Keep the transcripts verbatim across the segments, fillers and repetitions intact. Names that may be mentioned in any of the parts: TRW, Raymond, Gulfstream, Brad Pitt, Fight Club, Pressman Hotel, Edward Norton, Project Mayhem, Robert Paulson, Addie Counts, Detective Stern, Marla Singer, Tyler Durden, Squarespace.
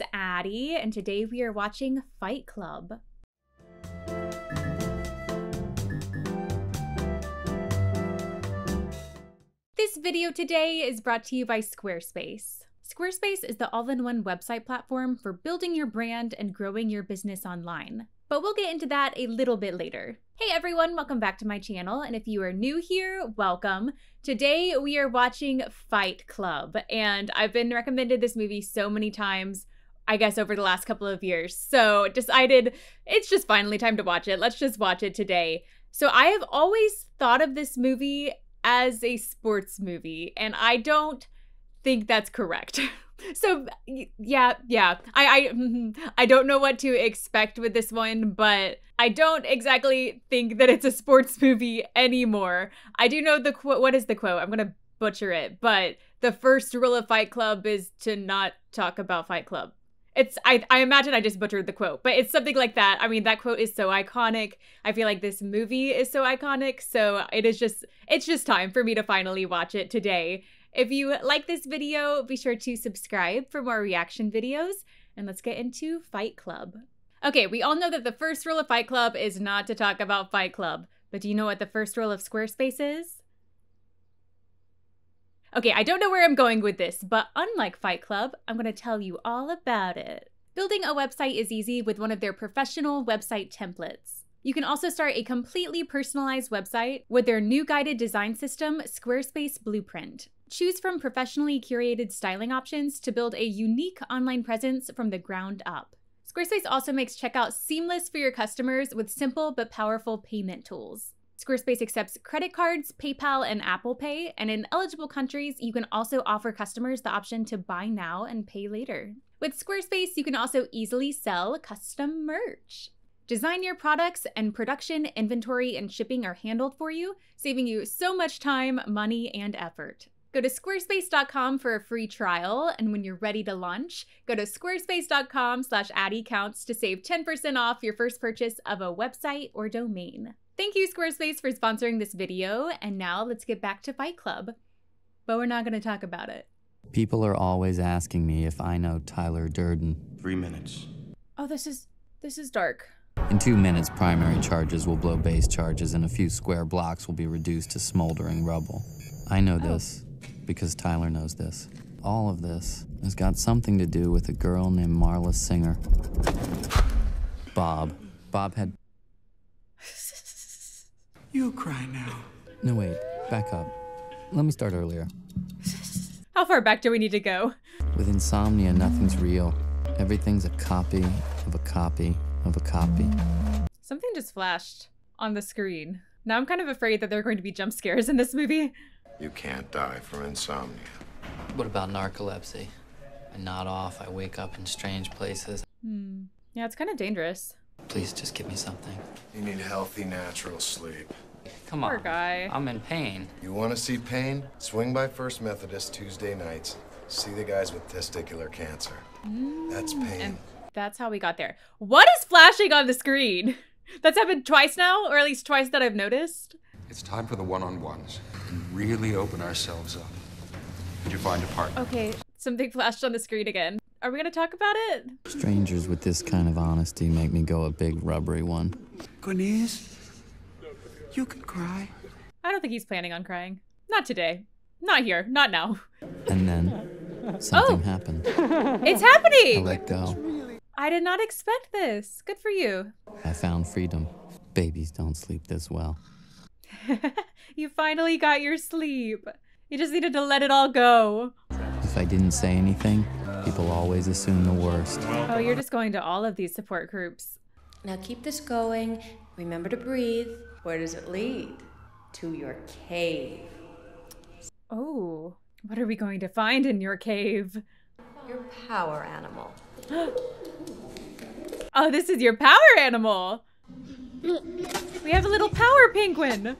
it's Addie, and today we are watching Fight Club. This video today is brought to you by Squarespace. Squarespace is the all-in-one website platform for building your brand and growing your business online. But we'll get into that a little bit later. Hey everyone, welcome back to my channel, and if you are new here, welcome. Today we are watching Fight Club, and I've been recommended this movie so many times, I guess over the last couple of years, so decided it's just finally time to watch it. Let's just watch it today. So I have always thought of this movie as a sports movie, and I don't think that's correct. So yeah, yeah, I, I I don't know what to expect with this one, but I don't exactly think that it's a sports movie anymore. I do know the quote. What is the quote? I'm gonna butcher it, but the first rule of Fight Club is to not talk about Fight Club. It's I, I imagine I just butchered the quote, but it's something like that. I mean, that quote is so iconic. I feel like this movie is so iconic, so it is just it's just time for me to finally watch it today. If you like this video, be sure to subscribe for more reaction videos, and let's get into Fight Club. Okay, we all know that the first rule of Fight Club is not to talk about Fight Club, but do you know what the first rule of Squarespace is? Okay, I don't know where I'm going with this, but unlike Fight Club, I'm gonna tell you all about it. Building a website is easy with one of their professional website templates. You can also start a completely personalized website with their new guided design system, Squarespace Blueprint. Choose from professionally curated styling options to build a unique online presence from the ground up. Squarespace also makes checkout seamless for your customers with simple but powerful payment tools. Squarespace accepts credit cards, PayPal, and Apple Pay, and in eligible countries, you can also offer customers the option to buy now and pay later. With Squarespace, you can also easily sell custom merch. Design your products, and production, inventory, and shipping are handled for you, saving you so much time, money, and effort. Go to squarespace dot com for a free trial, and when you're ready to launch, go to squarespace dot com slash addie counts to save ten percent off your first purchase of a website or domain. Thank you, Squarespace, for sponsoring this video, and now let's get back to Fight Club. But we're not gonna talk about it. People are always asking me if I know Tyler Durden. Three minutes. Oh, this is, this is dark. In two minutes, primary charges will blow base charges, and a few square blocks will be reduced to smoldering rubble. I know oh. this. Because Tyler knows this. All of this has got something to do with a girl named Marla Singer. Bob. Bob had... You cry now. No, wait. Back up. Let me start earlier. How far back do we need to go? With insomnia, nothing's real. Everything's a copy of a copy of a copy. Something just flashed on the screen. Now I'm kind of afraid that there are going to be jump scares in this movie. You can't die from insomnia. What about narcolepsy? I nod off, I wake up in strange places. Hmm. Yeah, it's kind of dangerous. Please just give me something. You need healthy, natural sleep. Come Poor on. guy. I'm in pain. You want to see pain? Swing by First Methodist Tuesday nights. See the guys with testicular cancer. Mm. That's pain. And that's how we got there. What is flashing on the screen? That's happened twice now, or at least twice that I've noticed. It's time for the one-on-ones and really open ourselves up. Did you find a partner? Okay, something flashed on the screen again. Are we gonna talk about it? Strangers with this kind of honesty make me go a big rubbery one. Goodness, you can cry. I don't think he's planning on crying. Not today. Not here. Not now. And then something oh. happened. It's happening! I let go. I did not expect this. Good for you. I found freedom. Babies don't sleep this well. You finally got your sleep. You just needed to let it all go. If I didn't say anything, people always assume the worst. Oh, you're just going to all of these support groups. Now keep this going. Remember to breathe. Where does it lead? To your cave. Oh, what are we going to find in your cave? Your power animal. Oh, this is your power animal. We have a little power penguin.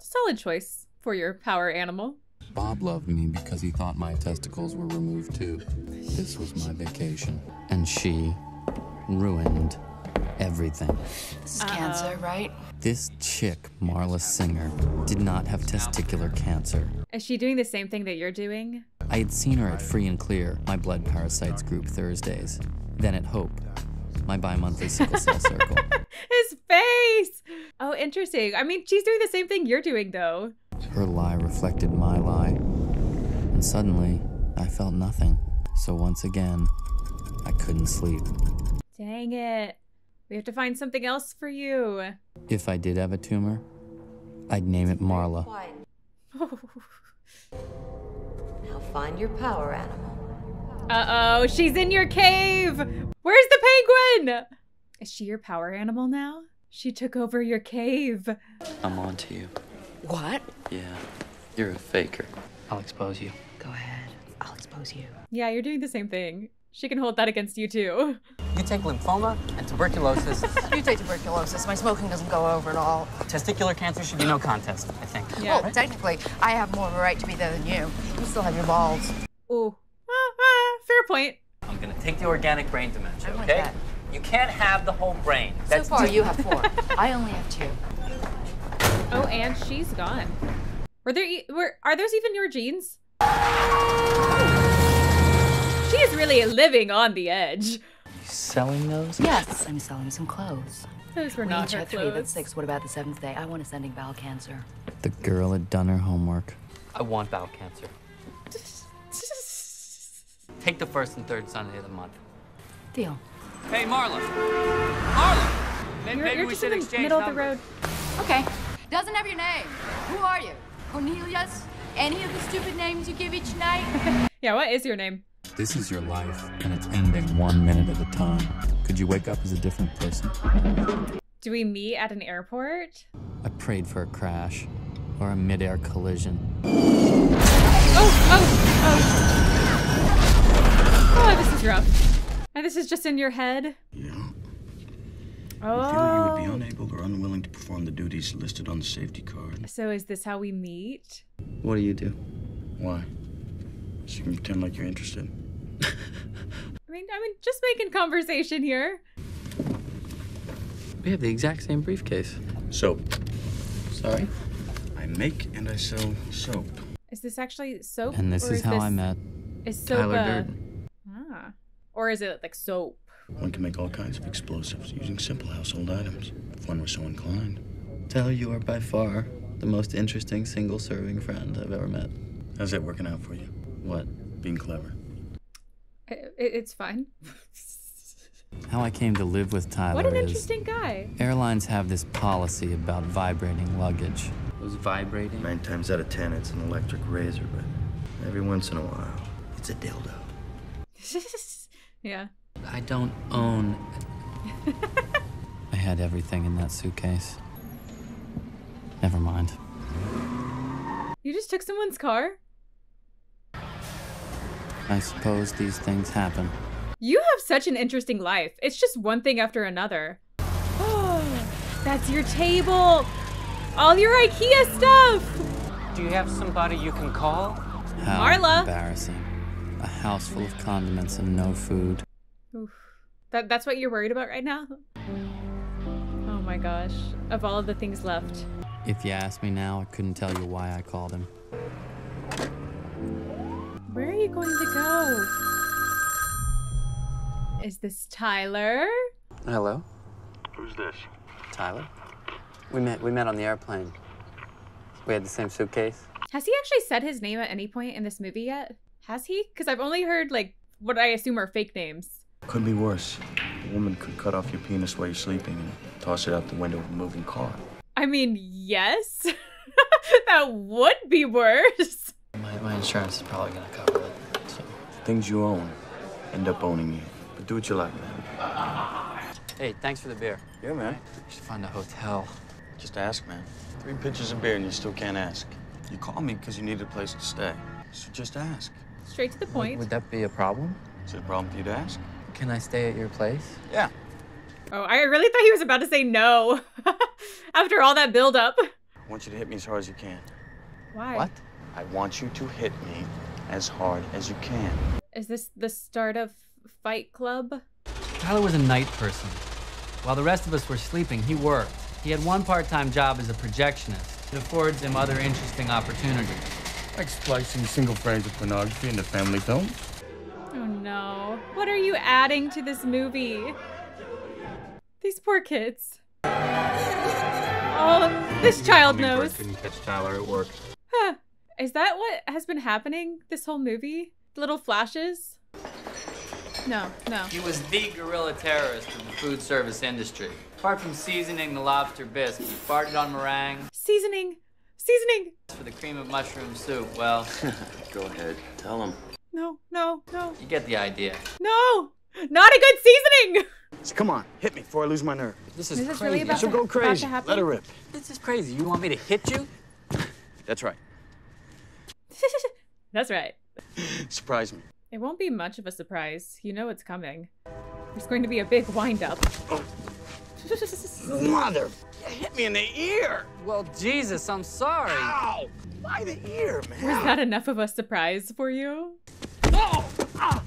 Solid choice for your power animal. Bob loved me because he thought my testicles were removed too. This was my vacation. And she ruined everything. This is uh, cancer, right? This chick, Marla Singer, did not have testicular cancer. Is she doing the same thing that you're doing? I I had seen her at Free and Clear, my blood parasites group Thursdays, then at Hope, my bi-monthly sickle cell circle. His face! Oh, interesting. I mean, she's doing the same thing you're doing, though. Her lie reflected my lie, and suddenly, I felt nothing. So once again, I couldn't sleep. Dang it. We have to find something else for you. If I did have a tumor, I'd name it Marla. Oh. Now find your power animal. Uh-oh, she's in your cave! Where's the penguin? Is she your power animal now? She took over your cave. I'm on to you. What? Yeah, you're a faker. I'll expose you. Go ahead, I'll expose you. Yeah, you're doing the same thing. She can hold that against you too. You take lymphoma and tuberculosis. You take tuberculosis. My smoking doesn't go over at all. Testicular cancer should be no contest, I think. Yeah. Well, right? Technically, I have more of a right to be there than you. You still have your balls. Ooh. Ah, ah, fair point. I'm going to take the organic brain dementia, okay? That. You can't have the whole brain. That's so far, two. You have four. I only have two. Oh, and she's gone. Were there? E were, are those even your genes? She is really living on the edge. Selling those? Yes, I'm selling some clothes. Those were we not each her have clothes. Three, that's six. What about the seventh day? I want ascending bowel cancer. The girl had done her homework. I want bowel cancer. Take the first and third Sunday of the month. Deal. Hey, Marla. Marla. Maybe, you're, maybe you're we should exchange middle numbers. Of the road. Okay. Doesn't have your name. Who are you? Cornelius? Any of the stupid names you give each night? Yeah. What is your name? This is your life, and it's ending one minute at a time. Could you wake up as a different person? Do we meet at an airport? I prayed for a crash, or a mid-air collision. Oh, oh, oh. Oh, this is rough. And this is just in your head? No. Oh. I feel you would be unable or unwilling to perform the duties listed on the safety card. So is this how we meet? What do you do? Why? So you can pretend like you're interested. I mean, I mean, just making conversation here. We have the exact same briefcase. Soap. Sorry? I make and I sell soap. Is this actually soap? And this or is, is how this, I met is soap Tyler Durden. Ah. Or is it like soap? One can make all kinds of explosives using simple household items, if one were so inclined. Tyler, you are by far the most interesting single-serving friend I've ever met. How's that working out for you? What? Being clever. It, it's fine. How I came to live with Tyler. What an interesting guy. Airlines have this policy about vibrating luggage. It was vibrating? Nine times out of ten, it's an electric razor, but every once in a while, it's a dildo. Yeah. I don't own. I had everything in that suitcase. Never mind. You just took someone's car? I suppose these things happen. You have such an interesting life. It's just one thing after another. Oh, that's your table. All your IKEA stuff. Do you have somebody you can call? How Marla. Embarrassing. A house full of condiments and no food. Oof. That, that's what you're worried about right now? Oh my gosh. Of all of the things left. If you asked me now, I couldn't tell you why I called him. Where are you going to go? Is this Tyler? Hello. Who's this? Tyler. We met we met on the airplane. We had the same suitcase. Has he actually said his name at any point in this movie yet? Has he? Because I've only heard like what I assume are fake names. Could be worse. A woman could cut off your penis while you're sleeping and toss it out the window of a moving car. I mean, yes. That would be worse. My, my insurance is probably going to cover it, so... Things you own end up owning you. But do what you like, man. Hey, thanks for the beer. Yeah, man. You should find a hotel. Just ask, man. Three pitchers of beer and you still can't ask. You call me because you need a place to stay. So just ask. Straight to the point. Would, would that be a problem? Is it a problem for you to ask? Can I stay at your place? Yeah. Oh, I really thought he was about to say no. After all that build-up. I want you to hit me as hard as you can. Why? What? I want you to hit me as hard as you can. Is this the start of Fight Club? Tyler was a night person. While the rest of us were sleeping, he worked. He had one part-time job as a projectionist. It affords him other interesting opportunities. like splicing single frames of pornography into family films. Oh no. What are you adding to this movie? These poor kids. Oh, this child knows. Couldn't catch Tyler at work. Huh. Is that what has been happening this whole movie? Little flashes? No, no. He was the guerrilla terrorist in the food service industry. Apart from seasoning the lobster bisque, he farted on meringue. Seasoning. Seasoning. For the cream of mushroom soup, well. Go ahead, tell him. No, no, no. You get the idea. No, not a good seasoning. Come on, hit me before I lose my nerve. This is, is this crazy. Really She'll go crazy. Let her rip. This is crazy. You want me to hit you? That's right. That's right. Surprise me. It won't be much of a surprise. You know it's coming. There's going to be a big wind-up. Oh. Mother, you hit me in the ear. Well, Jesus, I'm sorry. Ow! By the ear, man. Was that enough of a surprise for you? Oh! Ah!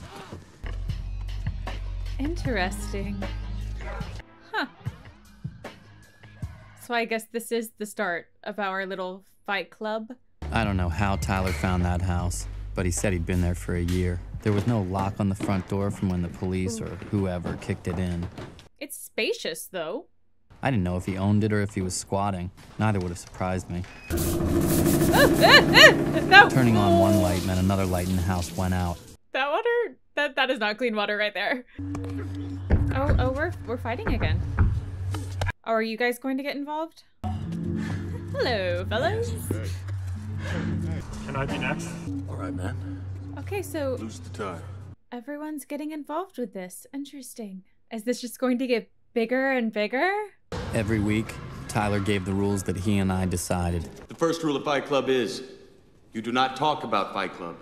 Interesting. Huh. So I guess this is the start of our little fight club. I don't know how Tyler found that house, but he said he'd been there for a year. There was no lock on the front door from when the police or whoever kicked it in. It's spacious, though. I didn't know if he owned it or if he was squatting. Neither would have surprised me. No. Turning on one light meant another light in the house went out. That water, that, that is not clean water right there. Oh, oh, we're, we're fighting again. Oh, are you guys going to get involved? Hello, fellas. Can I be next? All right, man. Okay, so lose the tie. Everyone's getting involved with this. Interesting. Is this just going to get bigger and bigger? Every week, Tyler gave the rules that he and I decided. The first rule of Fight Club is, you do not talk about Fight Club.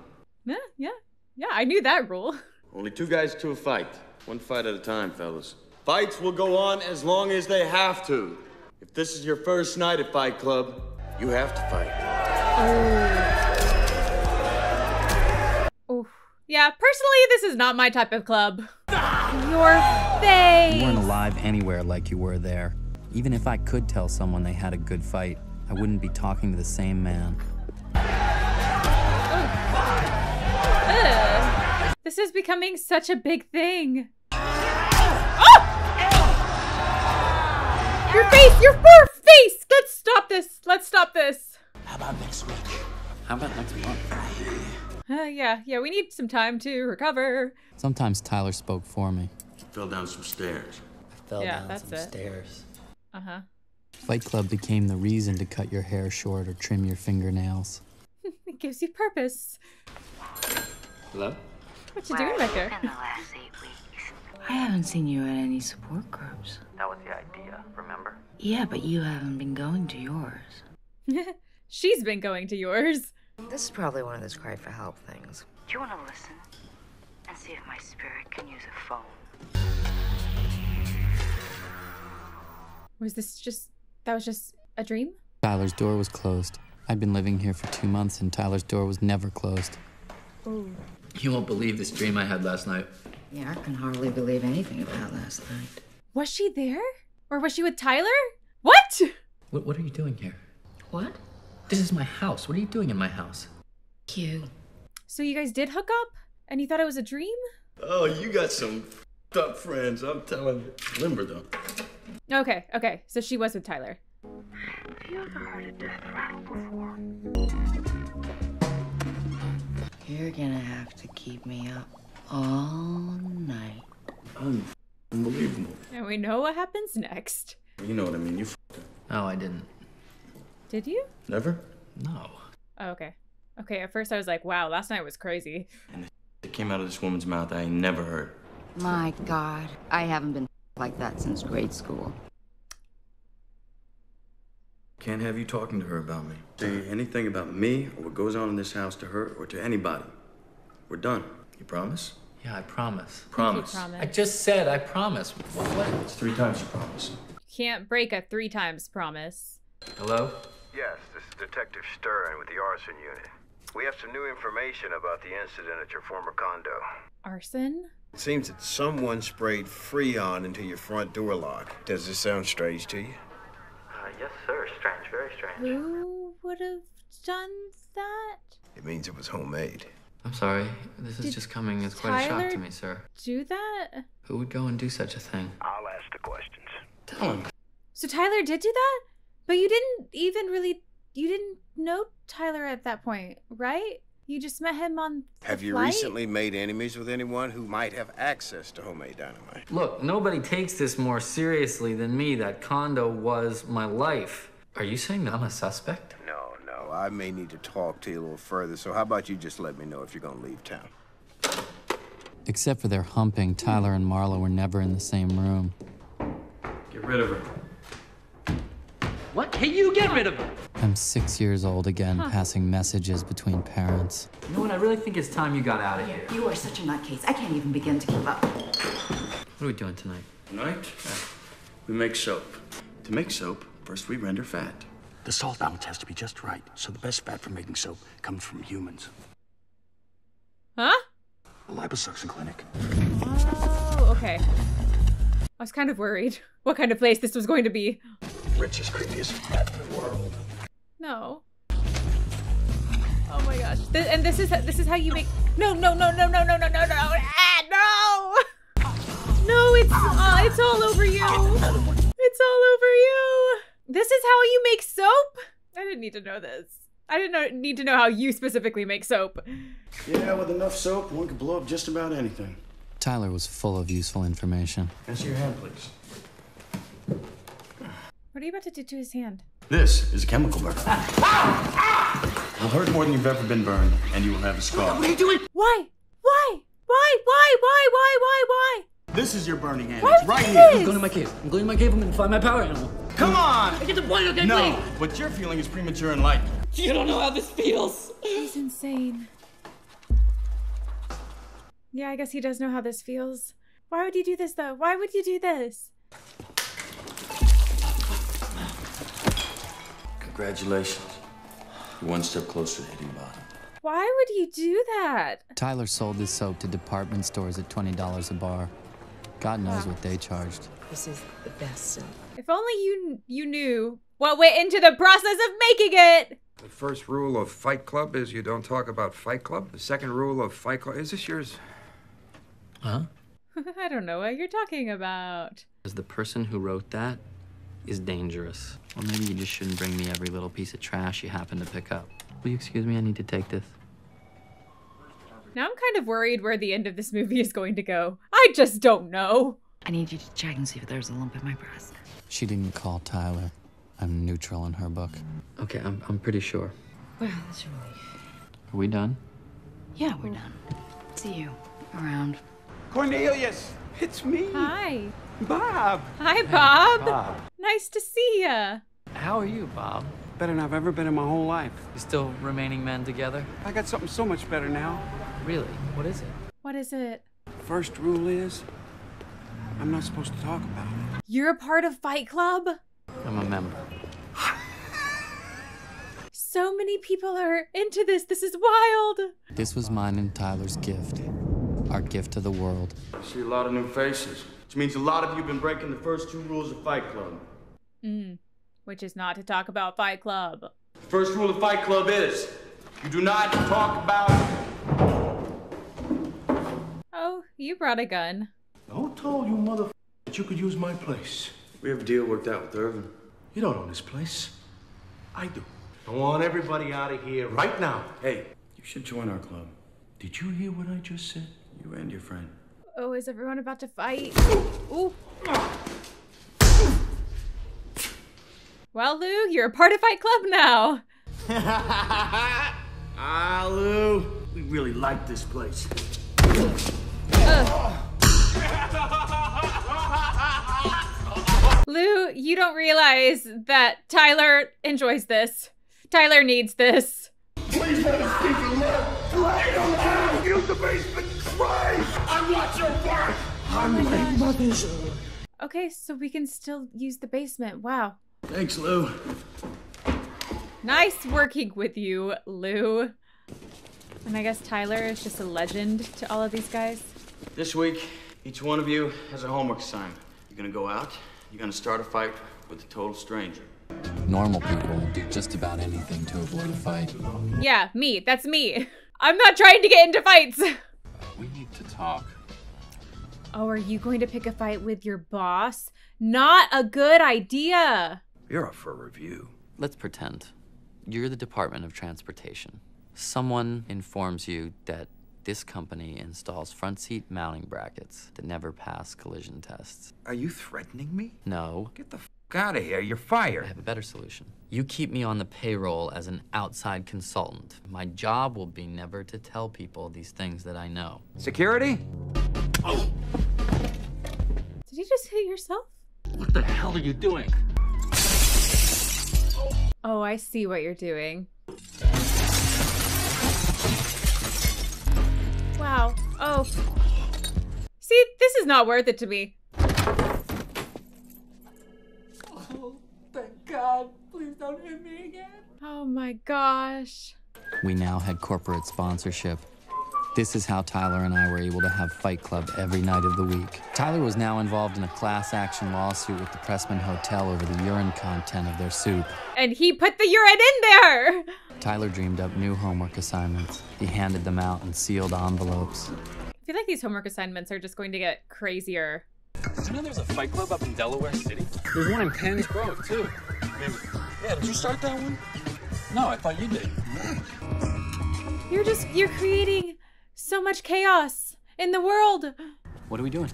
Yeah, yeah, yeah, I knew that rule. Only two guys to a fight. One fight at a time, fellas. Fights will go on as long as they have to. If this is your first night at Fight Club, you have to fight. Oh. Oof. Yeah, personally, this is not my type of club. Your face! You weren't alive anywhere like you were there. Even if I could tell someone they had a good fight, I wouldn't be talking to the same man. Ugh. Ugh. This is becoming such a big thing. Oh! Your face! Your poor face! Let's stop this! Let's stop this! How about next week? How about next month? Uh, yeah, yeah, we need some time to recover. Sometimes Tyler spoke for me. She fell down some stairs. I fell yeah, down that's some it. stairs. Uh-huh. Fight Club became the reason to cut your hair short or trim your fingernails. It gives you purpose. Hello? What you doing back there? I haven't seen you at any support groups. That was the idea, remember? Yeah, but you haven't been going to yours. She's been going to yours. This is probably one of those cry for help things. Do you want to listen and see if my spirit can use a phone? Was this just, that was just a dream? Tyler's door was closed. I'd been living here for two months and Tyler's door was never closed. Ooh. You won't believe this dream I had last night. Yeah, I can hardly believe anything about last night. Was she there? Or was she with Tyler? What? What, what are you doing here? What? This is my house. What are you doing in my house? Cute. So you guys did hook up? And you thought it was a dream? Oh, you got some f***ed up friends, I'm telling you. Remember though. Okay, okay. So she was with Tyler. Have you ever heard a death rattle before? You're gonna have to keep me up all night. Unbelievable. And we know what happens next. You know what I mean, you f***ed up. No, I didn't. Did you? Never? No. Oh, okay. Okay, at first I was like, wow, last night was crazy. And the that came out of this woman's mouth I never heard. My God, I haven't been like that since grade school. Can't have you talking to her about me. Say anything about me or what goes on in this house to her or to anybody. We're done. You promise? Yeah, I promise. Promise. I, promise. I just said I promise. What, what? It's three times you promise. You can't break a three times promise. Hello? Yes, this is Detective Stern with the arson unit. We have some new information about the incident at your former condo. Arson? It seems that someone sprayed Freon into your front door lock. Does this sound strange to you? Uh, yes, sir. Strange. Very strange. Who would have done that? It means it was homemade. I'm sorry. This is Did just coming as quite Tyler a shock to me, sir. Do that? Who would go and do such a thing? I'll ask the questions. Tell him. So Tyler did do that? But you didn't even really... You didn't know Tyler at that point, right? You just met him on the Have you flight? Recently made enemies with anyone who might have access to homemade dynamite? Look, nobody takes this more seriously than me. That condo was my life. Are you saying that I'm a suspect? No, no. I may need to talk to you a little further, so how about you just let me know if you're going to leave town? Except for their humping, Tyler and Marla were never in the same room. Get rid of her. What? Hey, you get rid of her! I'm six years old again, huh. passing messages between parents. You know what? I really think it's time you got out of here. You are such a nutcase. I can't even begin to keep up. What are we doing tonight? Tonight? Uh, we make soap. To make soap, first we render fat. The salt amount has to be just right, so the best fat for making soap comes from humans. Huh? A liposuction clinic. Oh, okay. I was kind of worried what kind of place this was going to be. Richest, creepiest fat in the world. No. Oh my gosh. This, and this is this is how you make No, no, no, no, no, no, no, no, no. Ah, no. No, it's uh, it's all over you. It's all over you. This is how you make soap? I didn't need to know this. I didn't know, need to know how you specifically make soap. Yeah, with enough soap, one could blow up just about anything. Tyler was full of useful information. That's your hand, please. What are you about to do to his hand? This is a chemical burn. Ah, ah, ah! It'll hurt more than you've ever been burned, and you will have a scar. What are you doing? Why? Why? Why? Why? Why? Why? Why? Why? This is your burning hand. What it's right here. I'm going to my cave. I'm going to my cave. I'm going to find my power animal. Come on! I get the point, okay, no, please? What you're feeling is premature enlightenment. You don't know how this feels. He's insane. Yeah, I guess he does know how this feels. Why would you do this, though? Why would you do this? Congratulations. You're one step closer to hitting bottom. Why would you do that? Tyler sold his soap to department stores at twenty dollars a bar. God knows wow. what they charged. This is the best soap. If only you you knew what went into the process of making it! The first rule of Fight Club is you don't talk about Fight Club. The second rule of Fight Club... Is this yours? Huh? I don't know what you're talking about. Is the person who wrote that... is dangerous. Or maybe you just shouldn't bring me every little piece of trash you happen to pick up. Will you excuse me? I need to take this. Now I'm kind of worried where the end of this movie is going to go. I just don't know. I need you to check and see if there's a lump in my breast. She didn't call Tyler. I'm neutral in her book. Okay, I'm, I'm pretty sure. Well, that's a relief. Are we done? Yeah, we're done. See you around. Cornelius, it's me. Hi. Bob. Hi, Bob. Hey, Bob. Nice to see ya. How are you, Bob? Better than I've ever been in my whole life. You still remaining men together? I got something so much better now. Really? What is it? What is it? First rule is, I'm not supposed to talk about it. You're a part of Fight Club? I'm a member. So many people are into this. This is wild. This was mine and Tyler's gift. Our gift to the world. I see a lot of new faces. Which means a lot of you have been breaking the first two rules of Fight Club. Mm. Which is not to talk about Fight Club. The first rule of Fight Club is, you do not talk about... Oh, you brought a gun. Who told you, motherfucker, that you could use my place? We have a deal worked out with Irvin. You don't own this place. I do. I want everybody out of here right now. Hey, you should join our club. Did you hear what I just said? You and your friend. Oh, is everyone about to fight? Ooh. Well, Lou, you're a part of Fight Club now. Ah, Lou, we really like this place. Uh. Lou, you don't realize that Tyler enjoys this. Tyler needs this. Please let us speak your lip. Play your lip. Use the basement. I want your work! I'm my mother's. Okay, so we can still use the basement. Wow. Thanks, Lou. Nice working with you, Lou. And I guess Tyler is just a legend to all of these guys. This week, each one of you has a homework assignment. You're gonna go out, you're gonna start a fight with a total stranger. Normal people do just about anything to avoid a fight. Yeah, me. That's me. I'm not trying to get into fights. Uh, we need to talk. Oh, are you going to pick a fight with your boss? Not a good idea. You're up for review. Let's pretend you're the Department of Transportation. Someone informs you that this company installs front seat mounting brackets that never pass collision tests. Are you threatening me? No. Get the f out of here. You're fired. I have a better solution. You keep me on the payroll as an outside consultant. My job will be never to tell people these things that I know. Security? Oh. Did you just hit yourself? What the hell are you doing? Oh, I see what you're doing. Wow. Oh. See, this is not worth it to me. Oh, thank God. Please don't hit me again. Oh my gosh. We now had corporate sponsorship. This is how Tyler and I were able to have Fight Club every night of the week. Tyler was now involved in a class action lawsuit with the Pressman Hotel over the urine content of their soup. And he put the urine in there! Tyler dreamed up new homework assignments. He handed them out in sealed envelopes. I feel like these homework assignments are just going to get crazier. Did you know there's a Fight Club up in Delaware City? There's one in Penn's Grove, too. Maybe. Yeah, did you start that one? No, I thought you did. You're just, you're creating so much chaos in the world. What are we doing?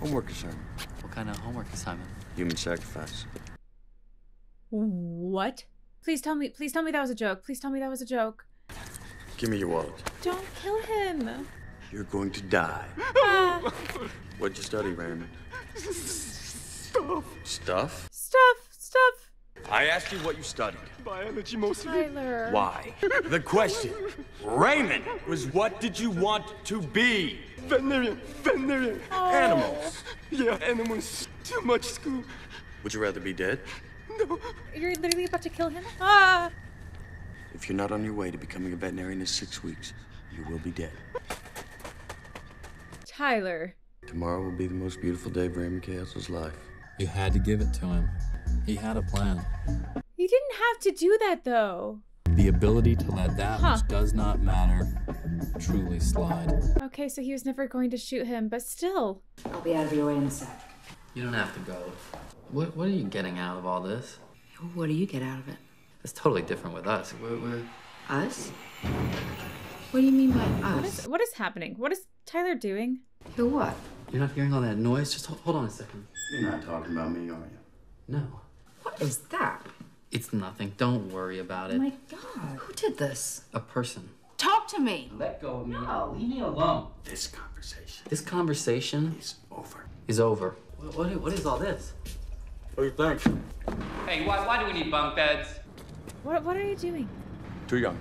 Homework assignment. What kind of homework assignment? Human sacrifice. What? Please tell me, please tell me that was a joke. Please tell me that was a joke. Give me your wallet. Don't kill him. You're going to die. Uh, What'd you study, Raymond? Stuff. Stuff? Stuff, stuff. I asked you what you studied. Biology mostly. Tyler. Why? The question, Raymond, was what did you want to be? Veterinarian. Veterinarian. Oh. Animals. Yeah, animals. Too much school. Would you rather be dead? No. You're literally about to kill him? Ah! If you're not on your way to becoming a veterinarian in six weeks, you will be dead. Tyler. Tomorrow will be the most beautiful day of Raymond Chaos's life. You had to give it to him. He had a plan. You didn't have to do that, though. The ability to let that huh. which does not matter truly slide. Okay, so he was never going to shoot him, but still. I'll be out of your way in a sec. You don't have to go. What, what are you getting out of all this? What do you get out of it? It's totally different with us. We're, we're... Us? What do you mean by us? What is, what is happening? What is Tyler doing? Hear what? You're not hearing all that noise? Just hold, hold on a second. You're not talking about me, are you? No. What is that? It's nothing. Don't worry about it. Oh my God. Who did this? A person. Talk to me. Let go of me. No. Leave me alone. This conversation. This conversation is over. Is over. What, what, what is all this? What do you think? Hey, why, why do we need bunk beds? What, what are you doing? Too young.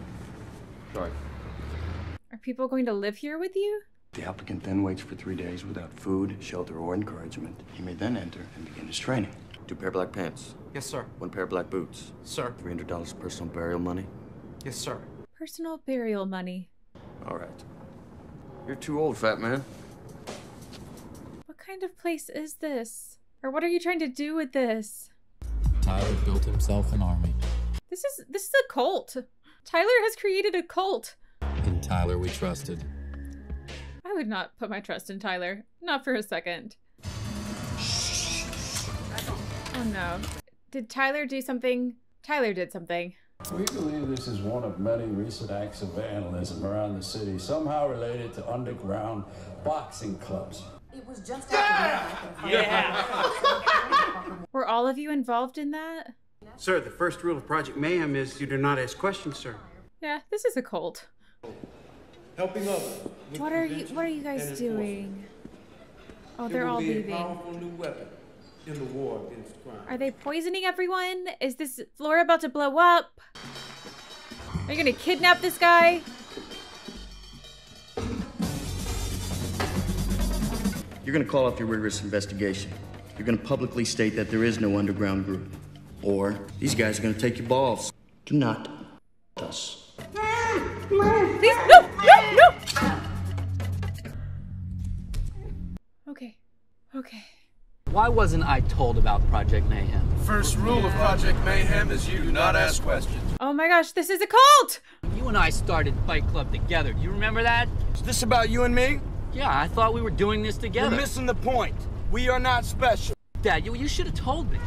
Sorry. Are people going to live here with you? The applicant then waits for three days without food, shelter, or encouragement. He may then enter and begin his training. Two pair of black pants. Yes, sir. One pair of black boots. Sir. three hundred dollars personal burial money. Yes, sir. Personal burial money. All right. You're too old, fat man. What kind of place is this? Or what are you trying to do with this? Tyler built himself an army. This is, this is a cult. Tyler has created a cult. In Tyler we trusted. I would not put my trust in Tyler. Not for a second. Oh no. Did Tyler do something? Tyler did something. We believe this is one of many recent acts of vandalism around the city, somehow related to underground boxing clubs. It was just after yeah! yeah. Were all of you involved in that? Sir, the first rule of Project Mayhem is you do not ask questions, sir. Yeah, this is a cult. Helping others. What are you what are you guys doing? Oh, they're all leaving. In the war against crime. Are they poisoning everyone? Is this floor about to blow up? Are you gonna kidnap this guy? You're gonna call off your rigorous investigation. You're gonna publicly state that there is no underground group. Or these guys are gonna take your balls. Do not us. Please, no, no, no! Okay, okay. Why wasn't I told about Project Mayhem? First rule of Project Mayhem is you do not ask questions. Oh my gosh, this is a cult! You and I started Fight Club together. Do you remember that? Is this about you and me? Yeah, I thought we were doing this together. You're missing the point. We are not special. Dad, you, you should have told me.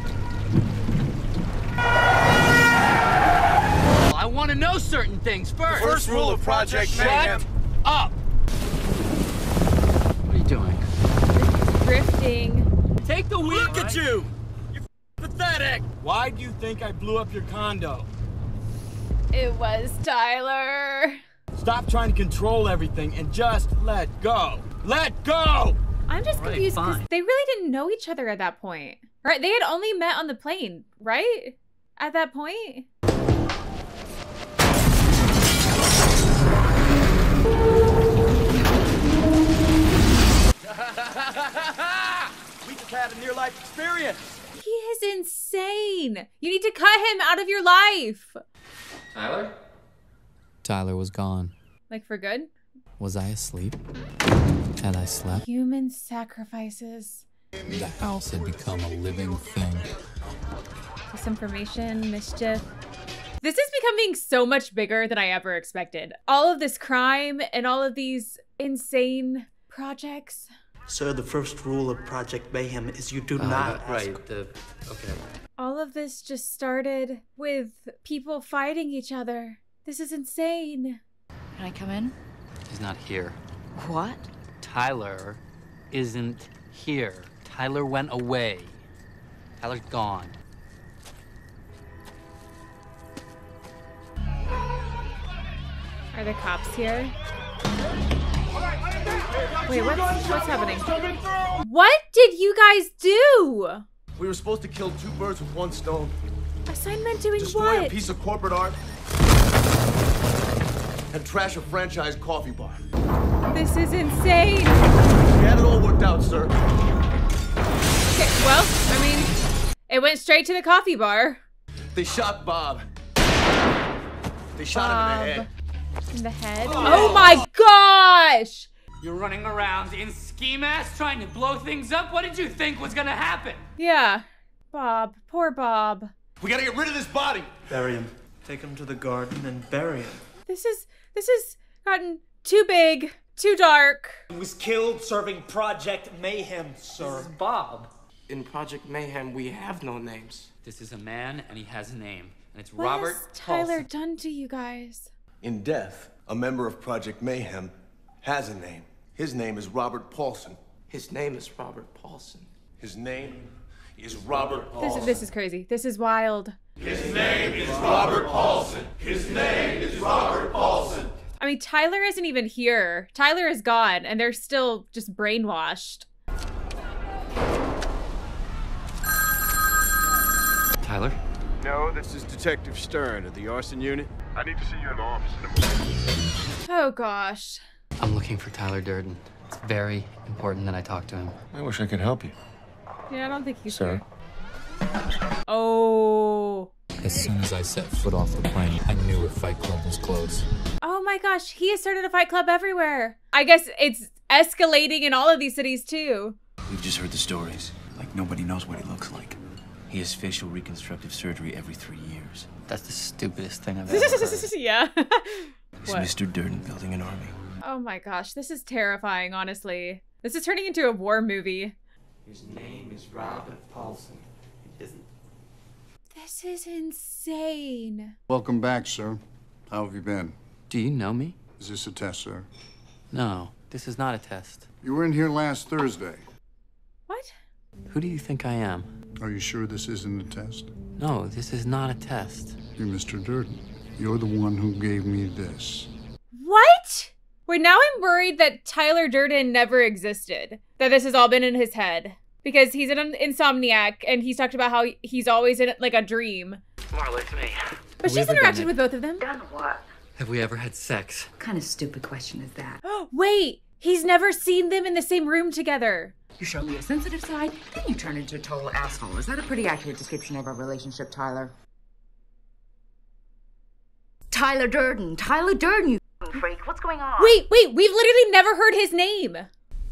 I want to know certain things first. The first rule of Project Mayhem. Shut up! What are you doing? Drifting. Take the wheel. Look at you! You're pathetic! Why do you think I blew up your condo? It was Tyler. Stop trying to control everything and just let go. Let go! I'm just right, confused because they really didn't know each other at that point. Right? They had only met on the plane, right? At that point? We just had a near-life experience. He is insane. You need to cut him out of your life. Tyler? Tyler was gone. Like for good? Was I asleep? Had I slept? Human sacrifices. The house had become a living thing. Disinformation, mischief. This is becoming so much bigger than I ever expected. All of this crime and all of these insane projects. Sir, the first rule of Project Mayhem is you do uh, not ask. Right, the, okay. All of this just started with people fighting each other. This is insane. Can I come in? He's not here. What? Tyler isn't here. Tyler went away. Tyler's gone. Are the cops here? Wait, what's, what's happening? What did you guys do? We were supposed to kill two birds with one stone. Assignment doing Destroy what? Destroy a piece of corporate art and trash a franchise coffee bar. This is insane. We had it all worked out, sir. Okay, well, I mean, it went straight to the coffee bar. They shot Bob. They shot Bob. him in the head. In the head? Oh, oh my gosh! You're running around in ski masks trying to blow things up? What did you think was gonna happen? Yeah. Bob. Poor Bob. We gotta get rid of this body! Bury him. Take him to the garden and bury him. This is... this has gotten too big, too dark. He was killed serving Project Mayhem, sir. This is Bob. In Project Mayhem, we have no names. This is a man, and he has a name. And it's what Robert Paulson. What has Tyler Paulson. done to you guys? In death, a member of Project Mayhem has a name. His name is Robert Paulson. His name is Robert Paulson. His name is Robert Paulson. This is, this is crazy. This is wild. His name is Robert Paulson. His name is Robert Paulson. I mean, Tyler isn't even here. Tyler is gone, and they're still just brainwashed. Tyler? No, this is Detective Stern of the arson unit. I need to see you in the office. Oh gosh. I'm looking for Tyler Durden. It's very important that I talk to him. I wish I could help you. Yeah, I don't think he's Sir. Here. Oh. As soon as I set foot off the plane, I knew a Fight Club was closed. Oh my gosh, he has started a Fight Club everywhere. I guess it's escalating in all of these cities too. We've just heard the stories. Like nobody knows what he looks like. He has facial reconstructive surgery every three years. That's the stupidest thing I've ever heard. Yeah. Is Mister Durden building an army? Oh my gosh, this is terrifying, honestly. This is turning into a war movie. His name is Robert Paulson. It isn't. This is insane. Welcome back, sir. How have you been? Do you know me? Is this a test, sir? No, this is not a test. You were in here last Thursday. What? Who do you think I am? Are you sure this isn't a test? No, this is not a test. You're Mister Durden. You're the one who gave me this. What? Wait, now I'm worried that Tyler Durden never existed. That this has all been in his head. Because he's an insomniac, and he's talked about how he's always in, like, a dream. Marla, it's me. But she's interacted with both of them. Done what? Have we ever had sex? What kind of stupid question is that? Oh, wait! He's never seen them in the same room together. You show me a sensitive side, then you turn into a total asshole. Is that a pretty accurate description of our relationship, Tyler? Tyler Durden. Tyler Durden, you freak. What's going on? Wait, wait. We've literally never heard his name.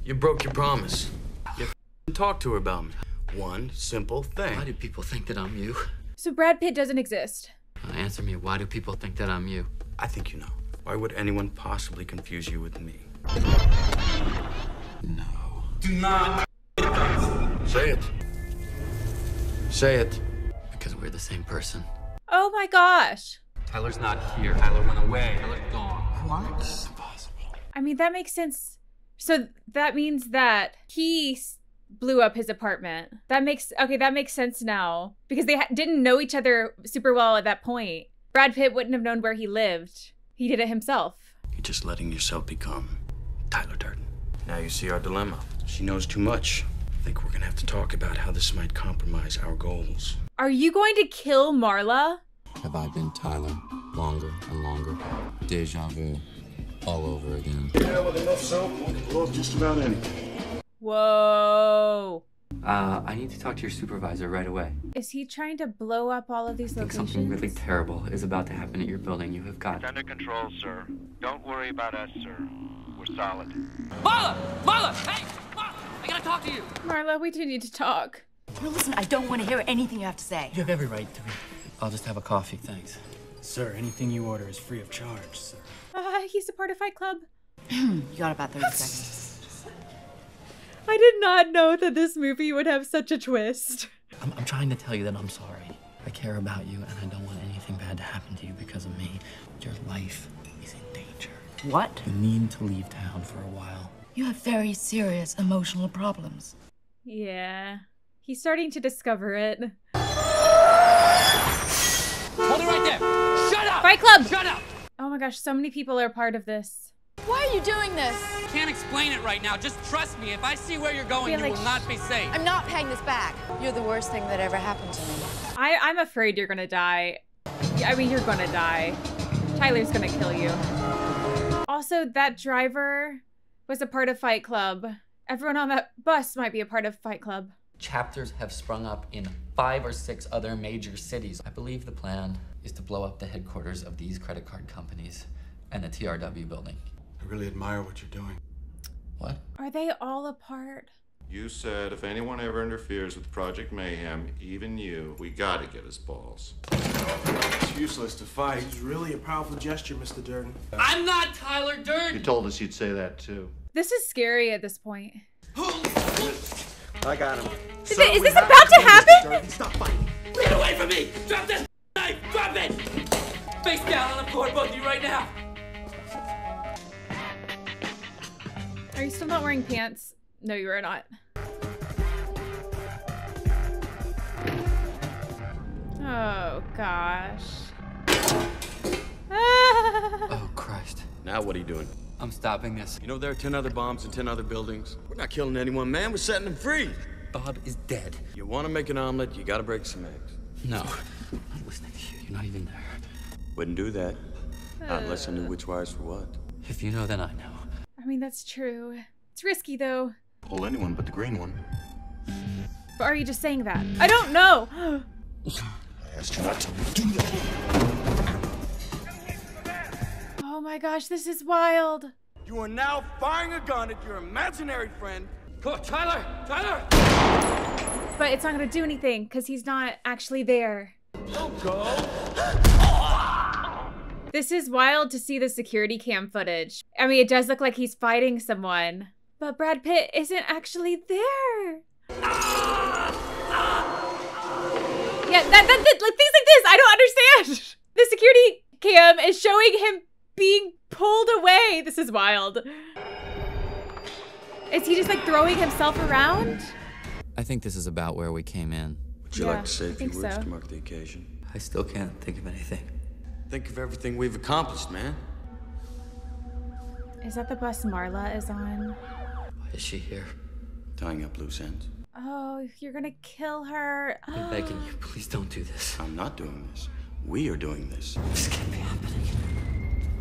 You broke your promise. You talked to her about me. one simple thing. Why do people think that I'm you? So Brad Pitt doesn't exist. Uh, answer me, why do people think that I'm you? I think you know. Why would anyone possibly confuse you with me? No. Do not say it. Say it. Because we're the same person. Oh my gosh. Tyler's not here. Tyler went away. Tyler's gone. What? It's impossible. I mean, that makes sense. So that means that he blew up his apartment. That makes, okay, that makes sense now. Because they ha didn't know each other super well at that point. Brad Pitt wouldn't have known where he lived. He did it himself. You're just letting yourself become Tyler Durden. Now you see our dilemma. She knows too much. I think we're gonna have to talk about how this might compromise our goals. Are you going to kill Marla? Have I been Tyler longer and longer? Deja vu all over again. Yeah, with enough soap, we can blow up just about anything. Whoa. Uh, I need to talk to your supervisor right away. Is he trying to blow up all of these I think locations? Something really terrible is about to happen at your building. You have got it. It's under control, sir. Don't worry about us, sir. We're solid. Marla! Marla! Hey! Marla! I gotta talk to you! Marla, we do need to talk. No, listen, I don't want to hear anything you have to say. You have every right to me. I'll just have a coffee, thanks. Sir, anything you order is free of charge, sir. Uh, he's a part of Fight Club. You got about thirty seconds. I did not know that this movie would have such a twist. I'm, I'm trying to tell you that I'm sorry. I care about you, and I don't want anything bad to happen to you because of me. Your life is in danger. What? You need to leave town for a while. You have very serious emotional problems. Yeah. He's starting to discover it. Hold it right there! Shut up! Fight Club! Shut up! Oh my gosh, so many people are part of this. Why are you doing this? Can't explain it right now. Just trust me. If I see where you're going, you like, will not be safe. I'm not paying this back. You're the worst thing that ever happened to me. I, I'm afraid you're gonna die. I mean, you're gonna die. Tyler's gonna kill you. Also, that driver was a part of Fight Club. Everyone on that bus might be a part of Fight Club. Chapters have sprung up in five or six other major cities. I believe the plan is to blow up the headquarters of these credit card companies and the T R W building. I really admire what you're doing. What? Are they all a part? You said if anyone ever interferes with Project Mayhem, even you, we gotta get his balls. It's useless to fight. It's really a powerful gesture, Mister Durden. I'm not Tyler Durden! You told us you'd say that too. This is scary at this point. I got him. Is, so it, is this about to happen? Stop fighting. Get away from me! Drop this knife! Drop it! Face down on the floor, both of you right now. Are you still not wearing pants? No, you are not. Oh, gosh. Oh, Christ. Now what are you doing? I'm stopping this. You know there are ten other bombs in ten other buildings. We're not killing anyone, man. We're setting them free. Bob is dead. You want to make an omelet, you got to break some eggs. No. I'm not listening to you. You're not even there. Wouldn't do that. Not unless I knew which wires for what. If you know, then I know. I mean, that's true. It's risky, though. Pull anyone but the green one. But are you just saying that? I don't know. I asked you not to do that. Oh my gosh, this is wild. You are now firing a gun at your imaginary friend. Come on, Tyler! Tyler! But it's not gonna do anything, because he's not actually there. Don't go! This is wild to see the security cam footage. I mean, it does look like he's fighting someone. But Brad Pitt isn't actually there. Yeah, that, that, that, like, things like this, I don't understand. The security cam is showing him being pulled away. This is wild. Is he just like throwing himself around? I think this is about where we came in. Would you yeah, like to say a few words so. to mark the occasion? I still can't think of anything. Think of everything we've accomplished, man. Is that the bus Marla is on? Why is she here? Tying up loose ends. Oh, you're gonna kill her. I'm begging you, please don't do this. I'm not doing this. We are doing this. This can't be happening.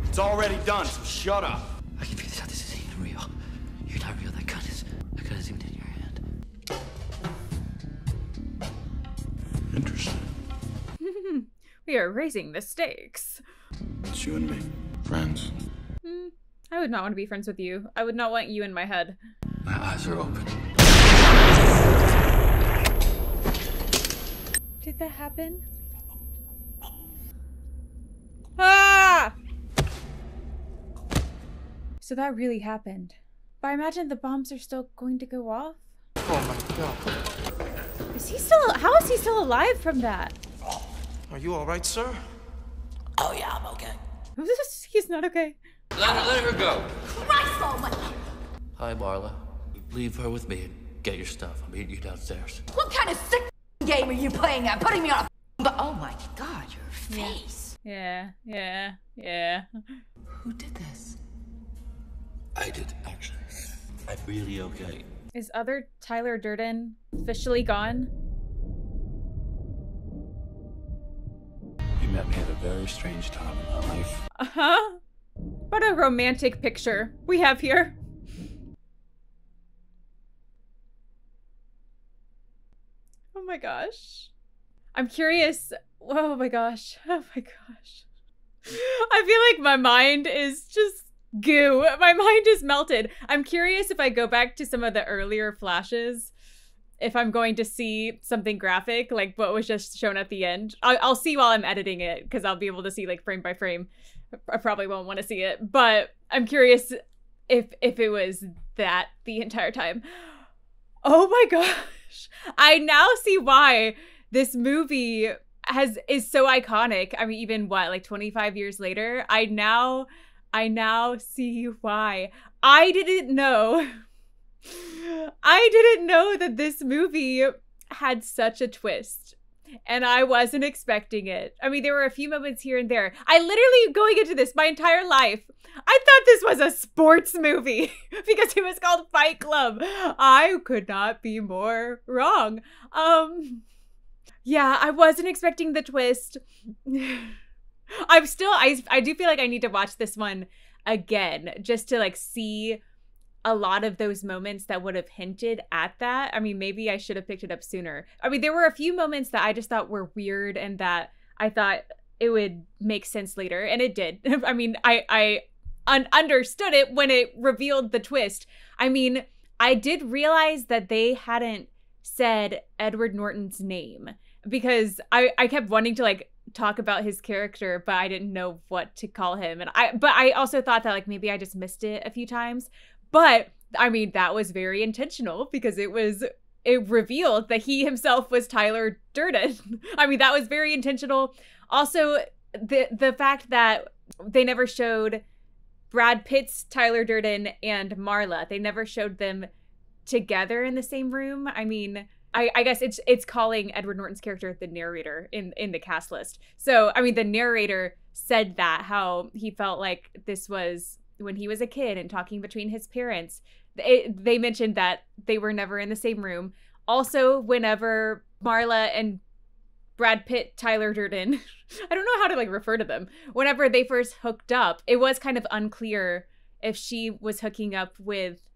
It's already done, so shut up. I can figure this out. This isn't even real. You're not real. That gun is... That gun is even in your hand. Interesting. We are raising the stakes. It's you and me. Friends. Mm, I would not want to be friends with you. I would not want you in my head. My eyes are open. make that happen? Ah! So that really happened. But I imagine the bombs are still going to go off? Oh my god. Is he still- how is he still alive from that? Are you alright, sir? Oh yeah, I'm okay. He's not okay. Let her, let her go. Christ almighty! Hi, Marla. Leave her with me and get your stuff. I'm meeting you downstairs. What kind of sick game are you playing at? Putting me on a but oh my god, your face. Yeah, yeah, yeah. Who did this? I did, actually. I'm really okay. Is other Tyler Durden officially gone? You met me at a very strange time in my life. Uh-huh. What a romantic picture we have here. Oh my gosh. I'm curious. Oh my gosh. Oh my gosh. I feel like my mind is just goo. My mind is melted. I'm curious if I go back to some of the earlier flashes, if I'm going to see something graphic, like what was just shown at the end. I'll, I'll see while I'm editing it, because I'll be able to see like frame by frame. I probably won't want to see it, but I'm curious if if it was that the entire time. Oh my gosh. I now see why this movie has is so iconic. I mean, even what, like twenty-five years later? I now I now see why. I didn't know. I didn't know that this movie had such a twist. And I wasn't expecting it. I mean, there were a few moments here and there. I literally, going into this my entire life, I thought this was a sports movie because it was called Fight Club. I could not be more wrong. Um, yeah, I wasn't expecting the twist. I'm still, I, I do feel like I need to watch this one again just to like see a lot of those moments that would have hinted at that. I mean, maybe I should have picked it up sooner. I mean, there were a few moments that I just thought were weird and that I thought it would make sense later, and it did. I mean, I, I un understood it when it revealed the twist. I mean, I did realize that they hadn't said Edward Norton's name because I, I kept wanting to like talk about his character, but I didn't know what to call him. And I, but I also thought that like maybe I just missed it a few times. But I mean, that was very intentional because it was, it revealed that he himself was Tyler Durden. I mean, that was very intentional. Also, the the fact that they never showed Brad Pitt's Tyler Durden and Marla, they never showed them together in the same room. I mean, I, I guess it's it's calling Edward Norton's character the narrator in, in the cast list. So, I mean, the narrator said that, how he felt like this was when he was a kid and talking between his parents. It, they mentioned that they were never in the same room. Also, whenever Marla and Brad Pitt, Tyler Durden, I don't know how to like refer to them. Whenever they first hooked up, it was kind of unclear if she was hooking up with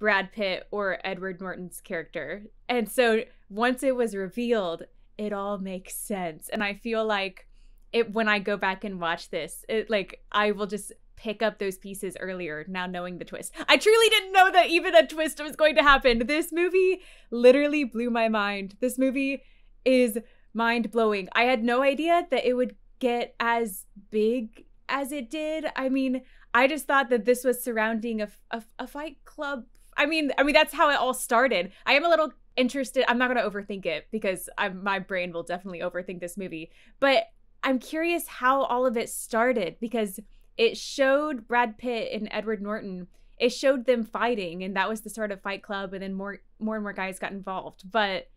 Brad Pitt or Edward Norton's character. And so once it was revealed, it all makes sense. And I feel like it, when I go back and watch this, it like, I will just pick up those pieces earlier, now knowing the twist. I truly didn't know that even a twist was going to happen. This movie literally blew my mind. This movie is mind-blowing. I had no idea that it would get as big as it did. I mean, I just thought that this was surrounding a, a, a Fight Club. I mean, I mean, that's how it all started. I am a little interested. I'm not going to overthink it because I'm, my brain will definitely overthink this movie. But I'm curious how all of it started because it showed Brad Pitt and Edward Norton. It showed them fighting, and that was the start of Fight Club, and then more more and more guys got involved. But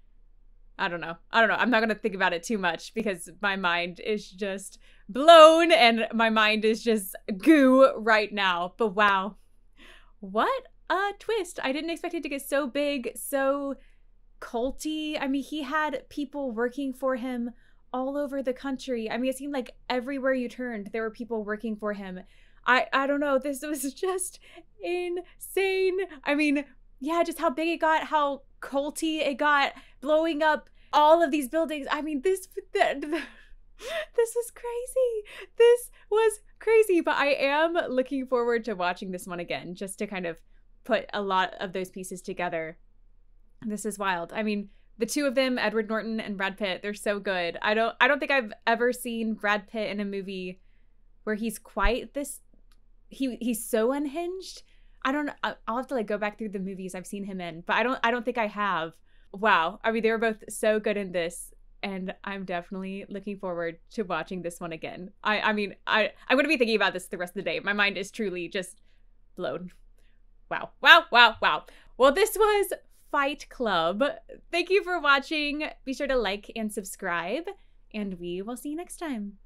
I don't know. I don't know. I'm not going to think about it too much because my mind is just blown, and my mind is just goo right now. But wow. What a twist. I didn't expect it to get so big, so culty. I mean, he had people working for him all over the country. I mean, it seemed like everywhere you turned, there were people working for him. I, I don't know. This was just insane. I mean, yeah, just how big it got, how culty it got, blowing up all of these buildings. I mean, this, th this was crazy. This was crazy. But I am looking forward to watching this one again, just to kind of put a lot of those pieces together. This is wild. I mean, The two of them, Edward Norton and Brad Pitt, they're so good. I don't I don't think I've ever seen Brad Pitt in a movie where he's quite this he he's so unhinged. I don't I'll have to like go back through the movies I've seen him in, but I don't I don't think I have. Wow. I mean, they were both so good in this, and I'm definitely looking forward to watching this one again. I I mean, I I'm going to be thinking about this the rest of the day. My mind is truly just blown. Wow. Wow, wow, wow. Well, this was Fight Club. Thank you for watching. Be sure to like and subscribe, and we will see you next time.